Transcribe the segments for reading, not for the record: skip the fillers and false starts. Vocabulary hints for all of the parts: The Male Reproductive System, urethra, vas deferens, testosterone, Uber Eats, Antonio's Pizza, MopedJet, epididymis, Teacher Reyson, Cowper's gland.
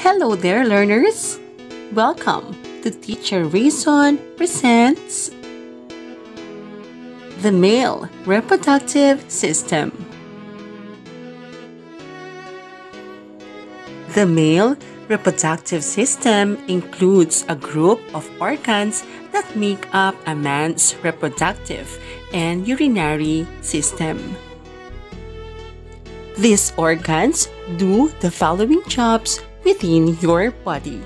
Hello there, learners! Welcome to Teacher Reyson presents The Male Reproductive System. The male reproductive system includes a group of organs that make up a man's reproductive and urinary system. These organs do the following jobs within your body.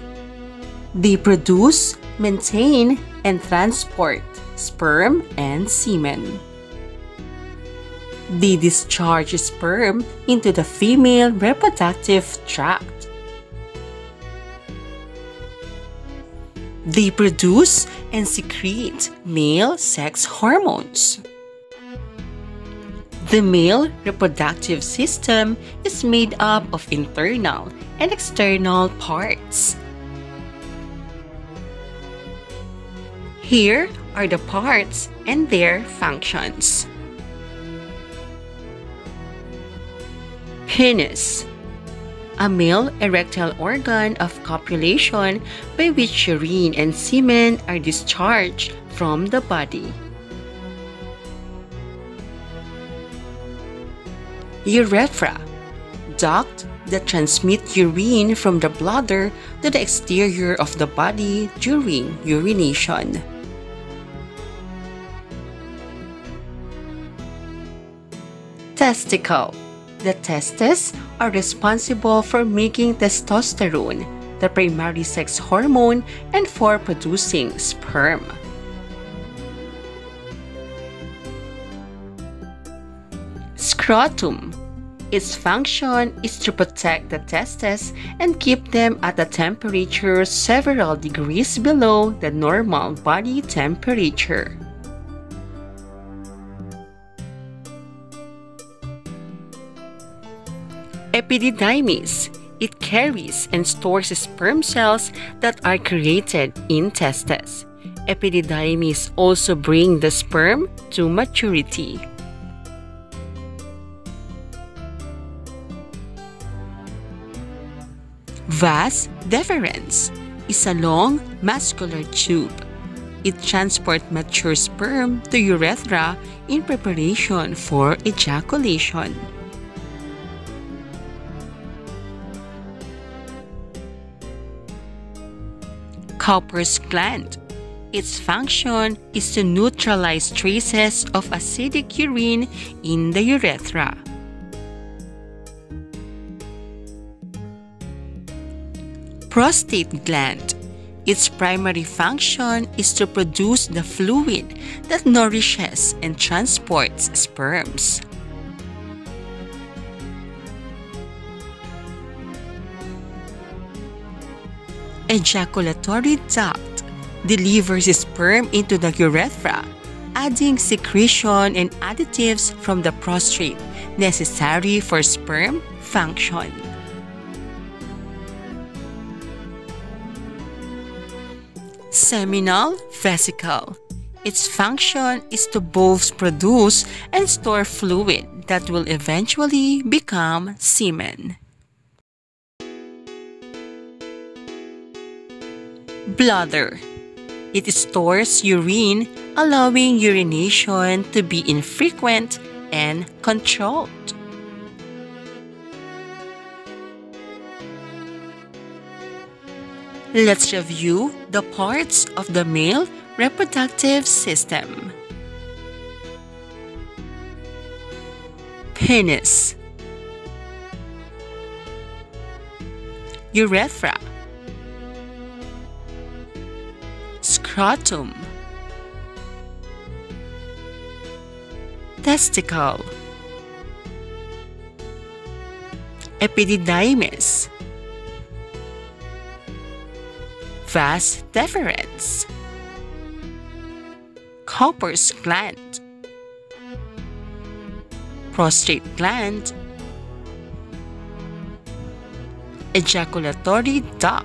They produce, maintain, and transport sperm and semen. They discharge sperm into the female reproductive tract. They produce and secrete male sex hormones. The male reproductive system is made up of internal and external parts. Here are the parts and their functions. Penis, a male erectile organ of copulation by which urine and semen are discharged from the body. Urethra, duct that transmits urine from the bladder to the exterior of the body during urination. Testicle, the testes are responsible for making testosterone, the primary sex hormone, and for producing sperm. Scrotum. Its function is to protect the testes and keep them at a temperature several degrees below the normal body temperature. Epididymis. It carries and stores sperm cells that are created in testes. Epididymis also bring the sperm to maturity. Vas deferens is a long muscular tube. It transports mature sperm to urethra in preparation for ejaculation. Cowper's gland. Its function is to neutralize traces of acidic urine in the urethra. Prostate gland. Its primary function is to produce the fluid that nourishes and transports sperms. Ejaculatory duct delivers sperm into the urethra, adding secretion and additives from the prostate necessary for sperm function. Seminal vesicle. Its function is to both produce and store fluid that will eventually become semen. Bladder. It stores urine, allowing urination to be infrequent and controlled. Let's review the parts of the male reproductive system. Penis. Urethra. Scrotum. Testicle. Epididymis. Vas deferens. Cowper's gland. Prostate gland. Ejaculatory duct.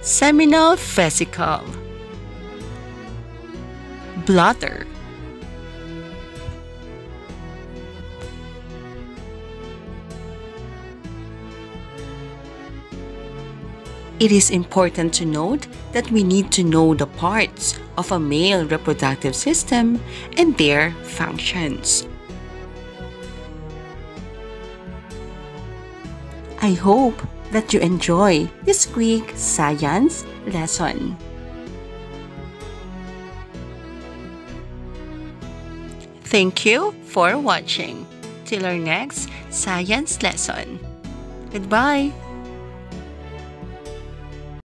Seminal vesicle. Bladder. It is important to note that we need to know the parts of a male reproductive system and their functions. I hope that you enjoy this quick science lesson. Thank you for watching. Till our next science lesson. Goodbye!